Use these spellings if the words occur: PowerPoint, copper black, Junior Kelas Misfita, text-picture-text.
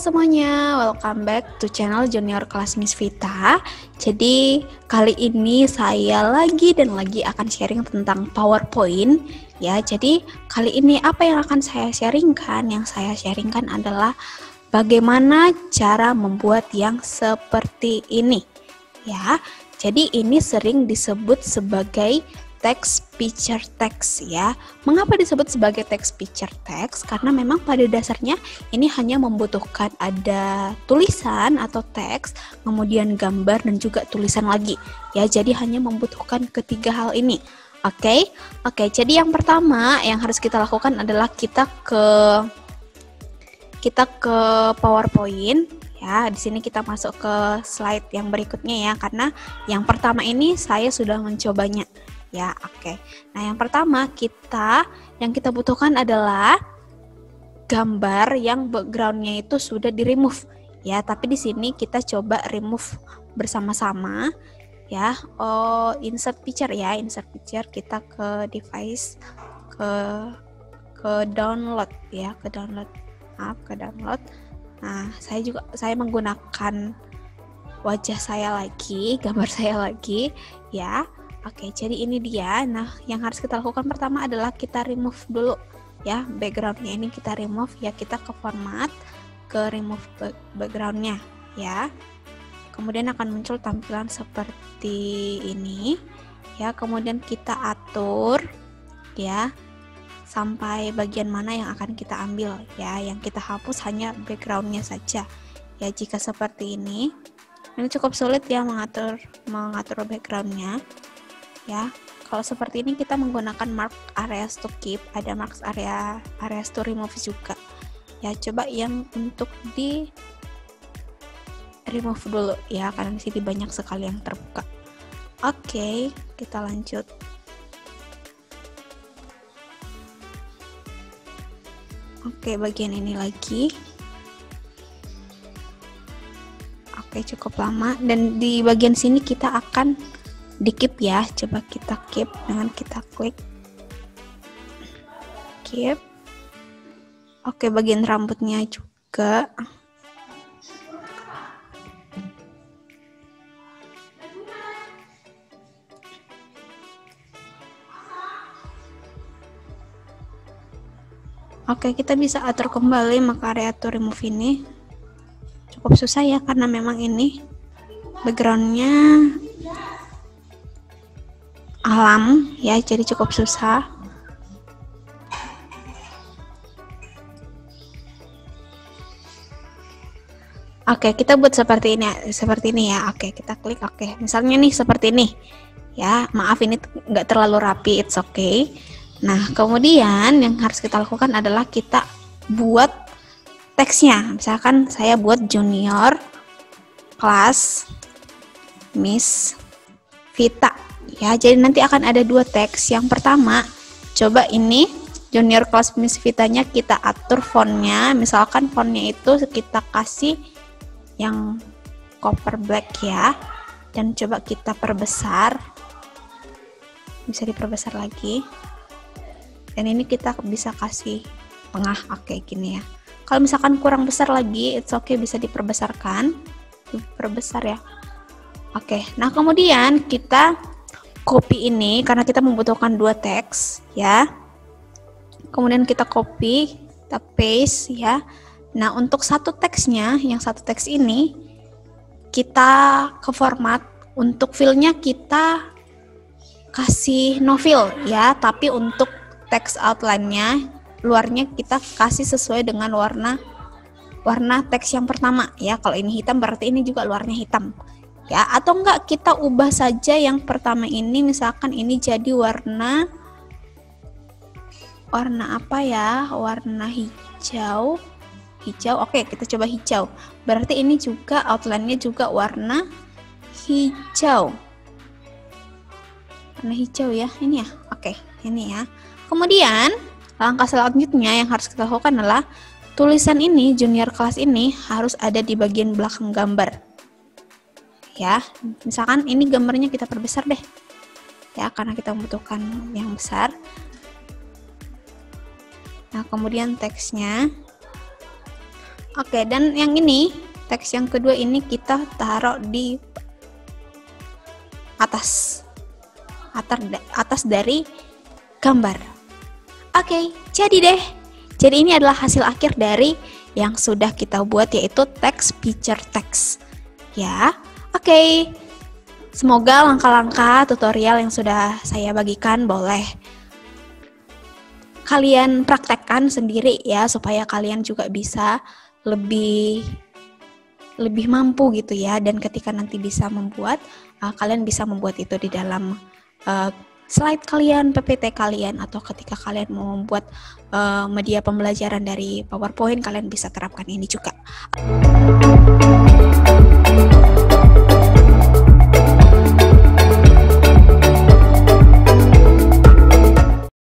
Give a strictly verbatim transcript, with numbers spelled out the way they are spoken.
Halo semuanya, welcome back to channel Junior Kelas Misfita. Jadi kali ini saya lagi dan lagi akan sharing tentang PowerPoint ya. Jadi kali ini apa yang akan saya sharingkan? Yang saya sharingkan adalah bagaimana cara membuat yang seperti ini ya. Jadi ini sering disebut sebagai text picture text ya. Mengapa disebut sebagai text picture text? Karena memang pada dasarnya ini hanya membutuhkan ada tulisan atau teks, kemudian gambar dan juga tulisan lagi ya. Jadi hanya membutuhkan ketiga hal ini. Oke, oke. Jadi yang pertama yang harus kita lakukan adalah kita ke kita ke PowerPoint. Ya, di sini kita masuk ke slide yang berikutnya ya, karena yang pertama ini saya sudah mencobanya. Ya, oke. Nah, yang pertama kita yang kita butuhkan adalah gambar yang backgroundnya itu sudah di remove. Ya, tapi di sini kita coba remove bersama-sama. Ya, oh insert picture ya, insert picture kita ke device, ke ke download ya, ke download. Maaf, ke download. Nah, saya juga saya menggunakan wajah saya lagi, gambar saya lagi, ya. Oke, jadi ini dia. Nah, yang harus kita lakukan pertama adalah kita remove dulu, ya. Backgroundnya ini kita remove, ya. Kita ke format, ke remove backgroundnya, ya. Kemudian akan muncul tampilan seperti ini, ya. Kemudian kita atur, ya. Sampai bagian mana yang akan kita ambil ya, yang kita hapus hanya backgroundnya saja ya. Jika seperti ini, ini cukup sulit ya mengatur mengatur backgroundnya ya. Kalau seperti ini kita menggunakan mark areas to keep, ada mark area areas to remove juga ya. Coba yang untuk di remove dulu ya, karena di sini banyak sekali yang terbuka. Oke, kita lanjut. Oke, bagian ini lagi. Oke, cukup lama. Dan di bagian sini kita akan di-keep ya. Coba kita keep dengan kita klik keep. Oke, bagian rambutnya juga. Oke, kita bisa atur kembali maka area to remove ini cukup susah ya, karena memang ini backgroundnya alam ya, jadi cukup susah. Oke, kita buat seperti ini, seperti ini ya. Oke, kita klik. Oke, misalnya nih seperti ini ya. Maaf ini nggak terlalu rapi, it's okay. Nah, kemudian yang harus kita lakukan adalah kita buat teksnya. Misalkan saya buat Junior Kelas Misfita ya. Jadi nanti akan ada dua teks. Yang pertama, coba ini Junior Kelas Misfitanya kita atur fontnya. Misalkan fontnya itu kita kasih yang copper black ya. Dan coba kita perbesar. Bisa diperbesar lagi. Dan ini kita bisa kasih tengah, oke gini ya. Kalau misalkan kurang besar lagi, it's okay, bisa diperbesarkan, diperbesar ya. Oke, nah kemudian kita copy ini karena kita membutuhkan dua teks ya. Kemudian kita copy, kita paste ya. Nah untuk satu teksnya, yang satu teks ini kita ke format, untuk fillnya kita kasih no fill ya, tapi untuk teks outline-nya, luarnya kita kasih sesuai dengan warna warna teks yang pertama ya. Kalau ini hitam berarti ini juga luarnya hitam ya. Atau enggak kita ubah saja yang pertama ini, misalkan ini jadi warna warna apa ya, warna hijau hijau. Oke, kita coba hijau, berarti ini juga outline-nya juga warna hijau warna hijau ya, ini ya. Oke, ini ya. Kemudian langkah selanjutnya yang harus kita lakukan adalah tulisan ini, Junior Kelas ini harus ada di bagian belakang gambar ya. Misalkan ini gambarnya kita perbesar deh ya, karena kita membutuhkan yang besar. Nah kemudian teksnya, Oke, dan yang ini, teks yang kedua ini kita taruh di atas atas dari gambar. Oke, jadi deh. Jadi ini adalah hasil akhir dari yang sudah kita buat, yaitu teks picture text. Ya, oke. Semoga langkah-langkah tutorial yang sudah saya bagikan boleh kalian praktekkan sendiri ya, supaya kalian juga bisa lebih lebih mampu gitu ya, dan ketika nanti bisa membuat, uh, kalian bisa membuat itu di dalam uh, slide kalian, P P T kalian, atau ketika kalian mau membuat uh, media pembelajaran dari PowerPoint, kalian bisa terapkan ini juga.